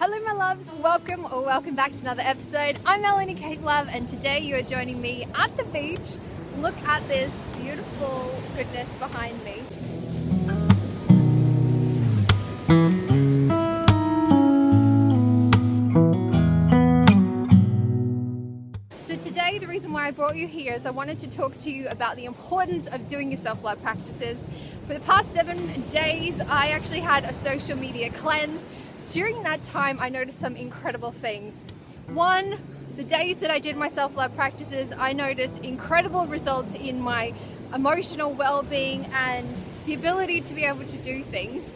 Hello my loves, welcome or welcome back to another episode. I'm Melanie Kate Love and today you are joining me at the beach. Look at this beautiful goodness behind me. So today the reason why I brought you here is I wanted to talk to you about the importance of doing your self-love practices. For the past 7 days I actually had a social media cleanse. During that time, I noticed some incredible things. One, the days that I did my self-love practices, I noticed incredible results in my emotional well-being and the ability to be able to do things.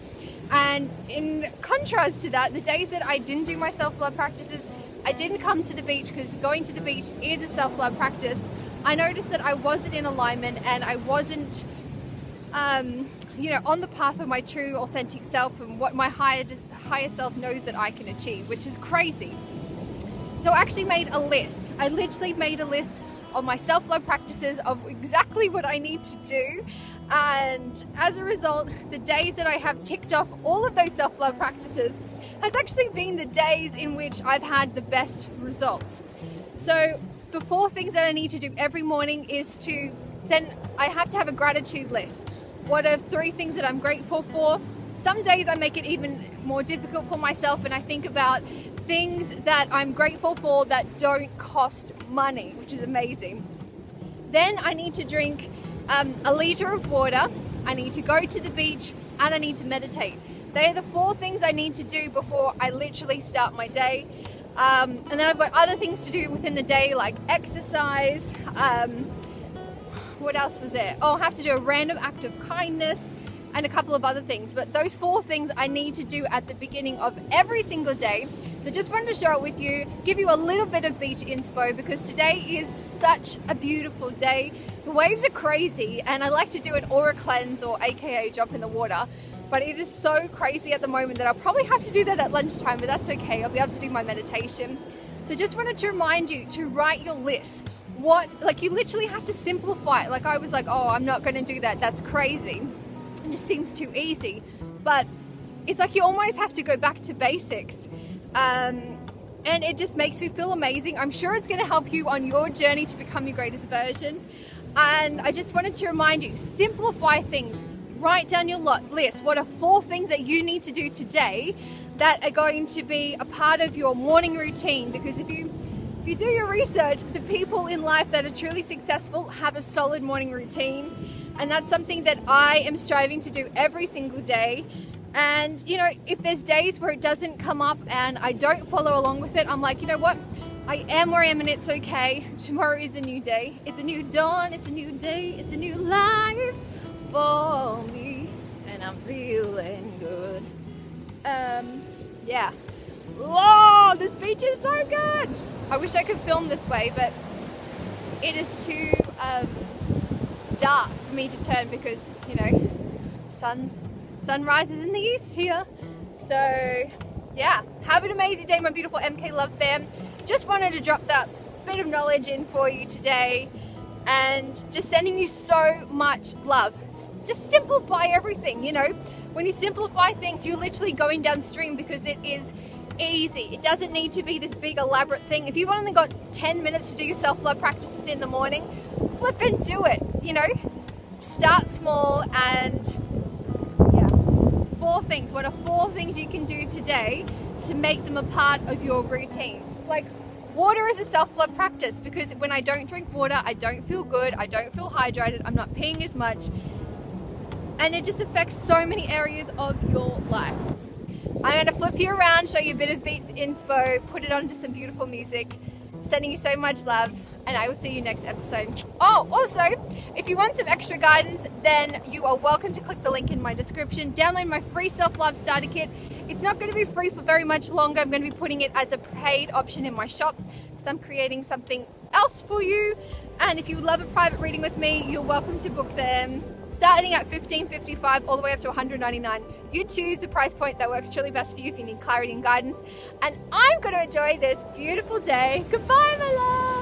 And in contrast to that, the days that I didn't do my self-love practices, I didn't come to the beach because going to the beach is a self-love practice. I noticed that I wasn't in alignment and I wasn't on the path of my true authentic self and what my higher self knows that I can achieve, which is crazy. So I actually made a list. I literally made a list of my self-love practices of exactly what I need to do. And as a result, the days that I have ticked off all of those self-love practices has actually been the days in which I've had the best results. So the 4 things that I need to do every morning is I have to have a gratitude list. What are 3 things that I'm grateful for? Some days I make it even more difficult for myself and I think about things that I'm grateful for that don't cost money, which is amazing. Then I need to drink a liter of water, I need to go to the beach, and I need to meditate. They are the 4 things I need to do before I literally start my day. And then I've got other things to do within the day like exercise, what else was there? Oh, I have to do a random act of kindness and a couple of other things, but those 4 things I need to do at the beginning of every single day. So just wanted to share it with you, give you a little bit of beach inspo because today is such a beautiful day. The waves are crazy and I like to do an aura cleanse or aka drop in the water, but it is so crazy at the moment that I'll probably have to do that at lunchtime, but that's okay, I'll be able to do my meditation. So just wanted to remind you to write your list. You literally have to simplify it. Like I was like, oh, I'm not going to do that. That's crazy. It just seems too easy. But it's like you almost have to go back to basics. And it just makes me feel amazing. I'm sure it's going to help you on your journey to become your greatest version. And I just wanted to remind you, simplify things. Write down your list. What are 4 things that you need to do today that are going to be a part of your morning routine? Because if you do your research, the people in life that are truly successful have a solid morning routine, and that's something that I am striving to do every single day. And you know, if there's days where it doesn't come up and I don't follow along with it, I'm like, you know what, I am where I am and it's okay. Tomorrow is a new day, it's a new dawn, it's a new day, it's a new life for me and I'm feeling good. Yeah. Oh, this beach is so good! I wish I could film this way, but it is too dark for me to turn because, you know, sun rises in the east here. So, yeah, have an amazing day, my beautiful MK Love fam. Just wanted to drop that bit of knowledge in for you today and just sending you so much love. Just simplify everything, you know. When you simplify things, you're literally going downstream because it is easy. It doesn't need to be this big elaborate thing. If you've only got 10 minutes to do your self-love practices in the morning, flip and do it, you know. Start small and yeah. 4 things. What are 4 things you can do today to make them a part of your routine? Like water is a self-love practice because when I don't drink water, I don't feel good, I don't feel hydrated, I'm not peeing as much, and it just affects so many areas of your life. I'm going to flip you around, show you a bit of beats inspo, put it onto some beautiful music, sending you so much love, and I will see you next episode. Oh, also, if you want some extra guidance, then you are welcome to click the link in my description, download my free self-love starter kit. It's not going to be free for very much longer. I'm going to be putting it as a paid option in my shop because I'm creating something else for you. And if you would love a private reading with me, you're welcome to book them. Starting at $15.55 all the way up to $199. You choose the price point that works truly best for you if you need clarity and guidance. And I'm going to enjoy this beautiful day. Goodbye, my love.